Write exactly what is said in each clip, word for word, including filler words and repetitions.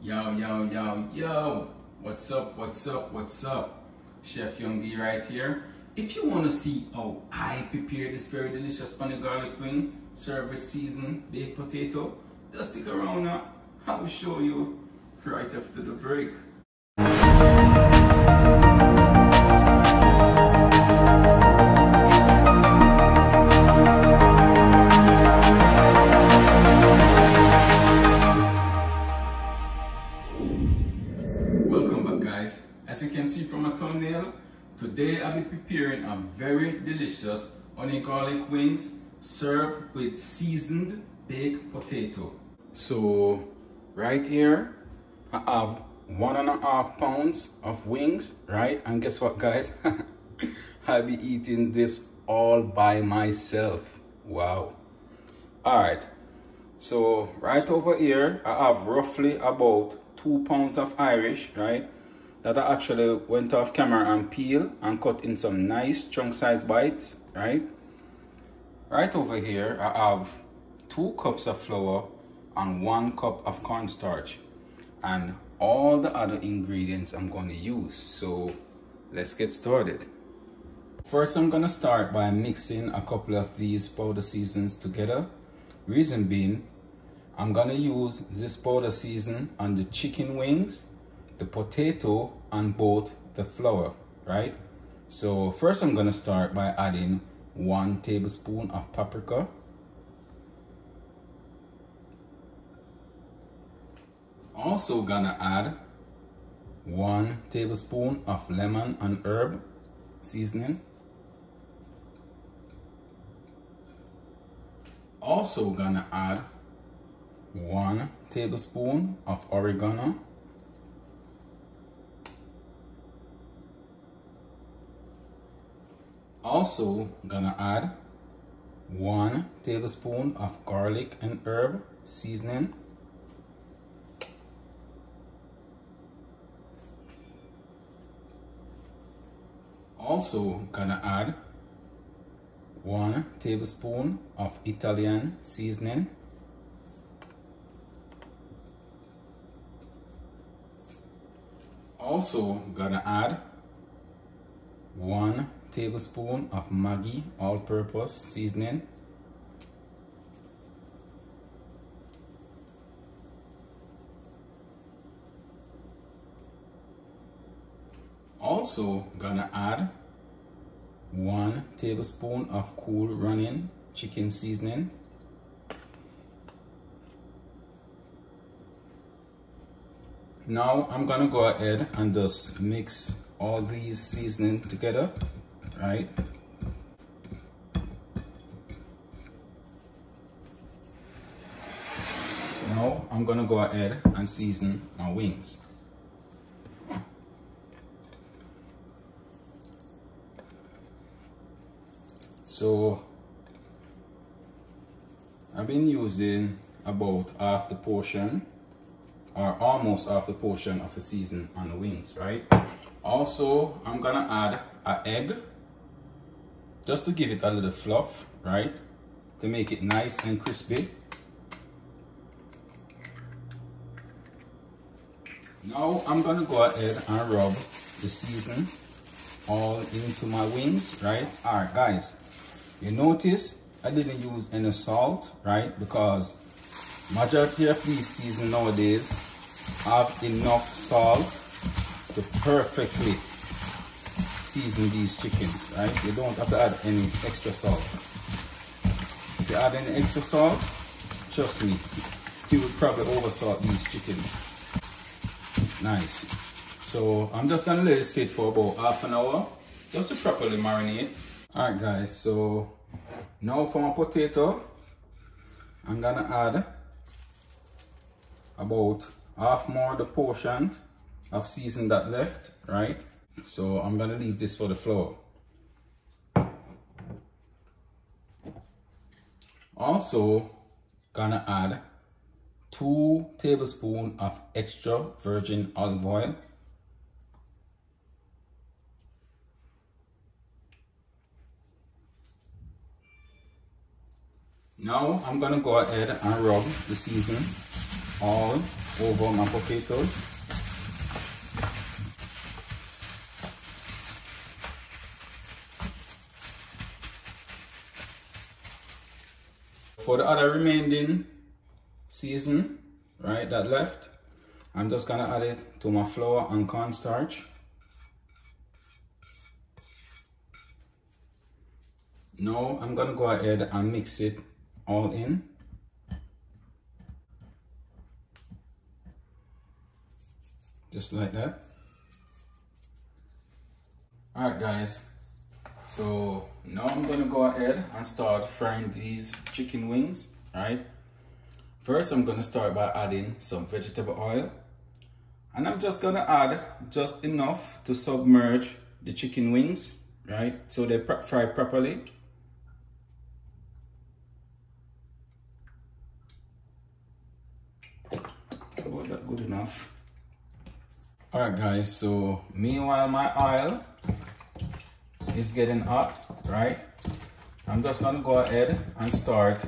Yo, yo, yo, yo. What's up, what's up, what's up? Chef Young D right here. If you want to see how I prepare this very delicious spinach garlic wing, served with seasoned baked potato, just stick around now. I will show you right after the break. As you can see from my thumbnail, today I'll be preparing a very delicious onion garlic wings served with seasoned baked potato. So right here I have one and a half pounds of wings, right? And guess what, guys? I'll be eating this all by myself. Wow. Alright, so right over here I have roughly about two pounds of Irish, right? That I actually went off camera and peeled and cut in some nice chunk size bites, right? Right over here, I have two cups of flour and one cup of cornstarch and all the other ingredients I'm going to use. So let's get started. First, I'm going to start by mixing a couple of these powder seasonings together. Reason being, I'm going to use this powder seasoning on the chicken wings, the potato, and both the flour, right? So first I'm gonna start by adding one tablespoon of paprika, also gonna add one tablespoon of lemon and herb seasoning, also gonna add one tablespoon of oregano, also gonna add one tablespoon of garlic and herb seasoning, also gonna add one tablespoon of Italian seasoning, also gonna add one tablespoon of Maggi all-purpose seasoning, also gonna add one tablespoon of Cool Running chicken seasoning, now I'm gonna go ahead and just mix all these seasoning together, right? Now I'm gonna go ahead and season my wings. So I've been using about half the portion or almost half the portion of the season on the wings, right? Also, I'm gonna add an egg just to give it a little fluff, right? To make it nice and crispy. Now I'm gonna go ahead and rub the seasoning all into my wings, right? All right, guys, you notice I didn't use any salt, right? Because majority of these seasonings nowadays have enough salt to perfectly season these chickens, right? You don't have to add any extra salt. If you add any extra salt, trust me, you would probably oversalt these chickens. Nice. So I'm just gonna let it sit for about half an hour just to properly marinate. All right, guys, so now for my potato, I'm gonna add about half more the portion I've seasoned that left, right? So I'm gonna leave this for the flour. Also gonna add two tablespoons of extra virgin olive oil, now I'm gonna go ahead and rub the seasoning all over my potatoes. For the other remaining season, right, that left, I'm just gonna add it to my flour and cornstarch. Now I'm gonna go ahead and mix it all in. Just like that. Alright guys, so now I'm gonna go ahead and start frying these chicken wings, right? First I'm gonna start by adding some vegetable oil. And I'm just gonna add just enough to submerge the chicken wings, right? So they fry properly. Oh, that's good enough. Alright guys, so meanwhile my oil is getting hot, right? I'm just gonna go ahead and start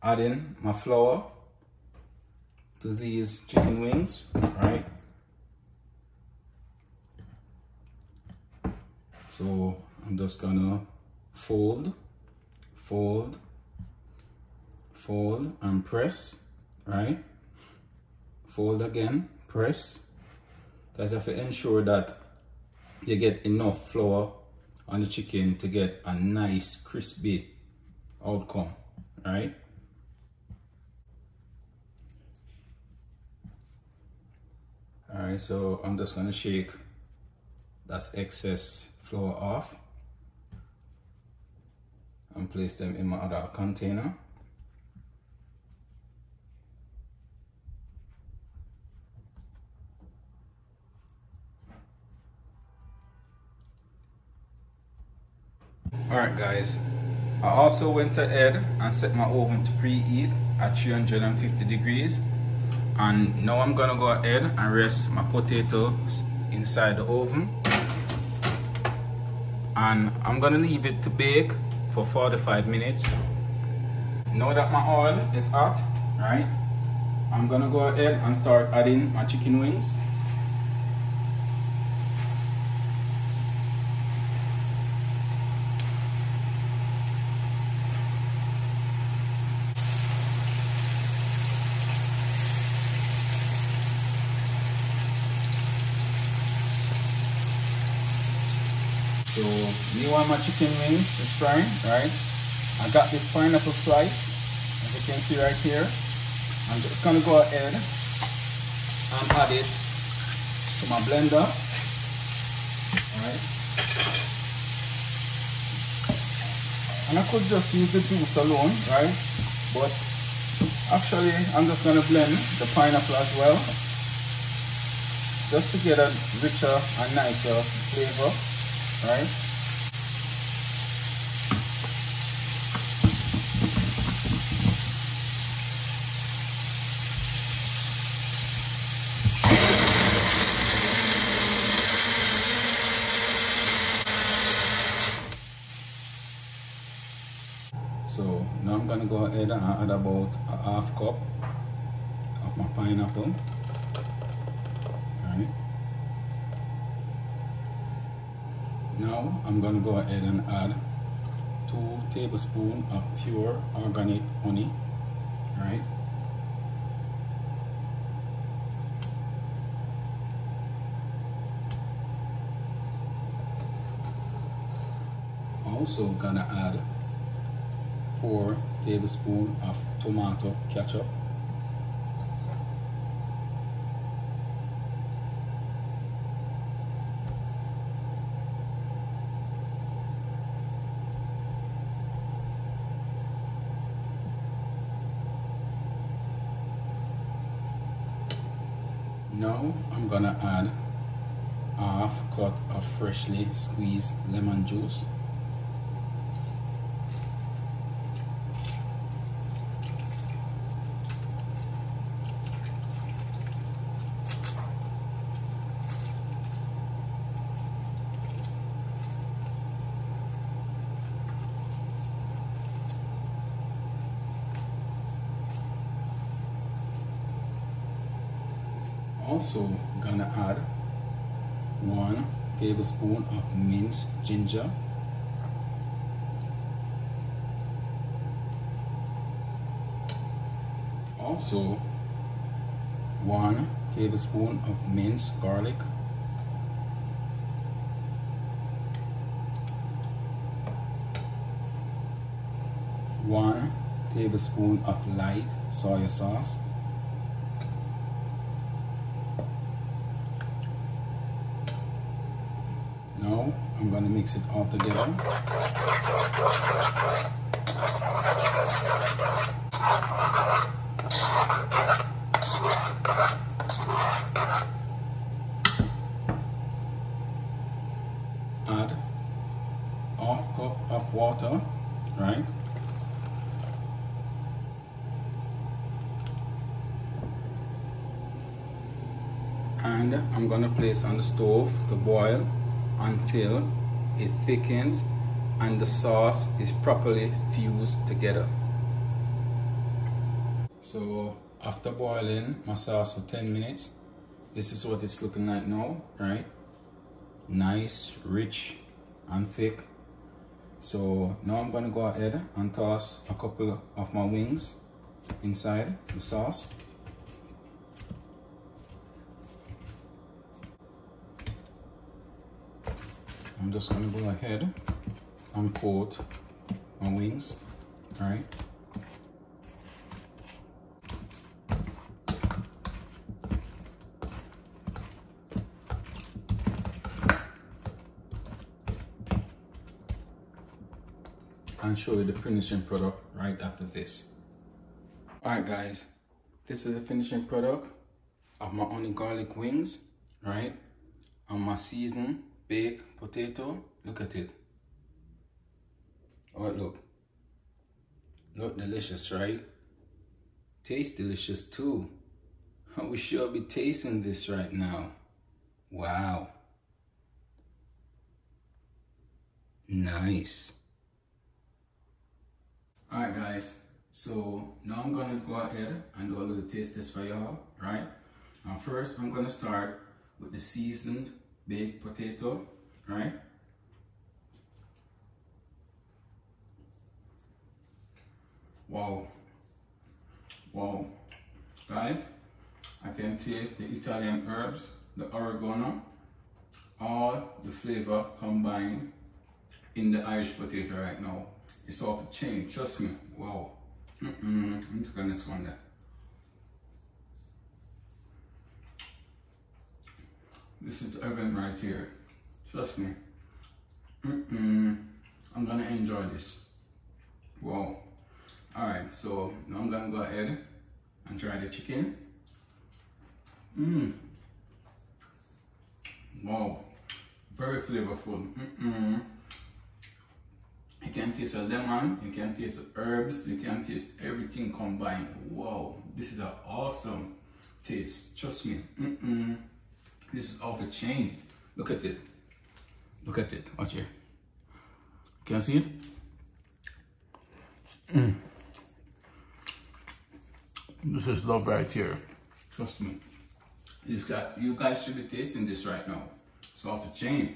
adding my flour to these chicken wings, right? So I'm just gonna fold, fold, fold and press, right? Fold again, press. Guys, you have to ensure that you get enough flour on the chicken to get a nice crispy outcome, right? Alright, so I'm just gonna shake that excess flour off and place them in my other container. Alright guys, I also went ahead and set my oven to preheat at three hundred fifty degrees, and now I'm gonna go ahead and rest my potatoes inside the oven, and I'm gonna leave it to bake for forty-five minutes. Now that my oil is hot, right, I'm gonna go ahead and start adding my chicken wings. So, meanwhile my chicken wings is frying, right? I got this pineapple slice, as you can see right here. I'm just gonna go ahead and add it to my blender, alright? And I could just use the juice alone, right? But actually, I'm just gonna blend the pineapple as well, just to get a richer and nicer flavor. Right. So now I'm gonna go ahead and add about a half cup of my pineapple. Alright. Now I'm going to go ahead and add two tablespoons of pure organic honey, right? Also going to add four tablespoons of tomato ketchup. Now I'm gonna add a half cup of freshly squeezed lemon juice. also gonna add one tablespoon of minced ginger, also one tablespoon of minced garlic, one tablespoon of light soy sauce, now I'm going to mix it all together. Add half cup of water, right? And I'm gonna place on the stove to boil until it thickens and the sauce is properly fused together. So after boiling my sauce for ten minutes, this is what it's looking like now, right? Nice, rich and thick. So now I'm gonna go ahead and toss a couple of my wings inside the sauce. I'm just gonna go ahead and coat my wings, all right? And show you the finishing product right after this. All right, guys, this is the finishing product of my onion garlic wings, right? And my seasoning. Baked potato, look at it. Oh, look. Look delicious, right? Tastes delicious too. We should be tasting this right now. Wow. Nice. Alright, guys. So now I'm gonna go ahead and do a little taste test for y'all, right? Now first I'm gonna start with the seasoned baked potato, right? Wow. Wow. Guys, I can taste the Italian herbs, the oregano, all the flavor combined in the Irish potato right now. It's off the chain, trust me. Wow. Mm-mm. Let's go next one there. This is heaven right here. Trust me. Mm-mm. I'm gonna enjoy this. Wow. Alright, so now I'm gonna go ahead and try the chicken. Mmm. Wow. Very flavorful. Mm-mm. You can taste the lemon, you can taste the herbs, you can taste everything combined. Wow. This is an awesome taste. Trust me. Mm-mm. This is off a chain. Look at it. Look at it. Watch here. Can you see it? Mm. This is love right here. Trust me. It's got, you guys should be tasting this right now. It's off a chain.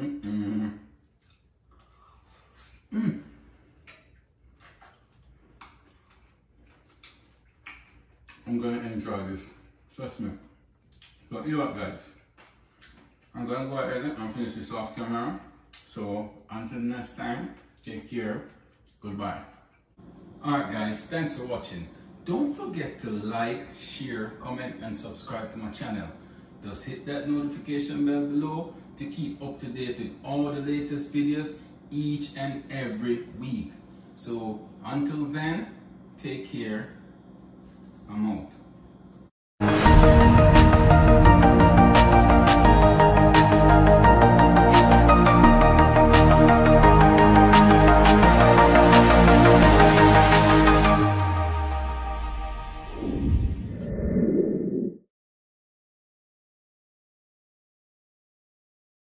Mm-mm. Mm. I'm gonna enjoy this. Trust me. So you up, guys, I'm gonna go ahead and finish this off camera. So until next time, take care, goodbye. Alright guys, thanks for watching. Don't forget to like, share, comment and subscribe to my channel. Just hit that notification bell below to keep up to date with all the latest videos each and every week. So until then, take care, I'm out.